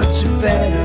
much better.